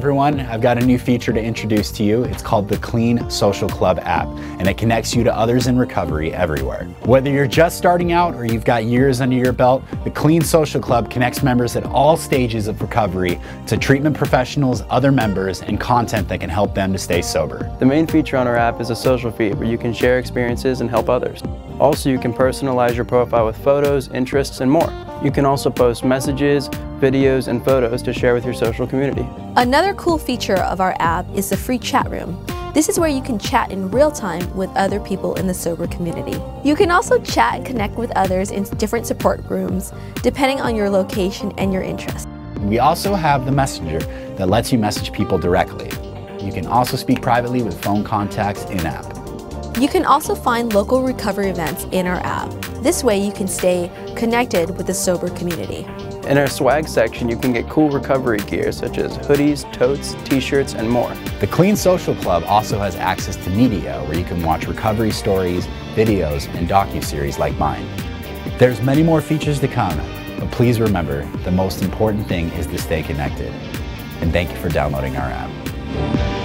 everyone, I've got a new feature to introduce to you. It's called the KLEAN Social Club app, and it connects you to others in recovery everywhere. Whether you're just starting out or you've got years under your belt, the KLEAN Social Club connects members at all stages of recovery to treatment professionals, other members, and content that can help them to stay sober. The main feature on our app is a social feed where you can share experiences and help others. Also, you can personalize your profile with photos, interests, and more. You can also post messages, videos, and photos to share with your social community. Another cool feature of our app is the free chat room. This is where you can chat in real time with other people in the sober community. You can also chat and connect with others in different support rooms, depending on your location and your interests. We also have the messenger that lets you message people directly. You can also speak privately with phone contacts in-app. You can also find local recovery events in our app. This way you can stay connected with the sober community. In our swag section, you can get cool recovery gear such as hoodies, totes, t-shirts, and more. The KLEAN Social Club also has access to media where you can watch recovery stories, videos, and docuseries like mine. There's many more features to come, but please remember, the most important thing is to stay connected. And thank you for downloading our app.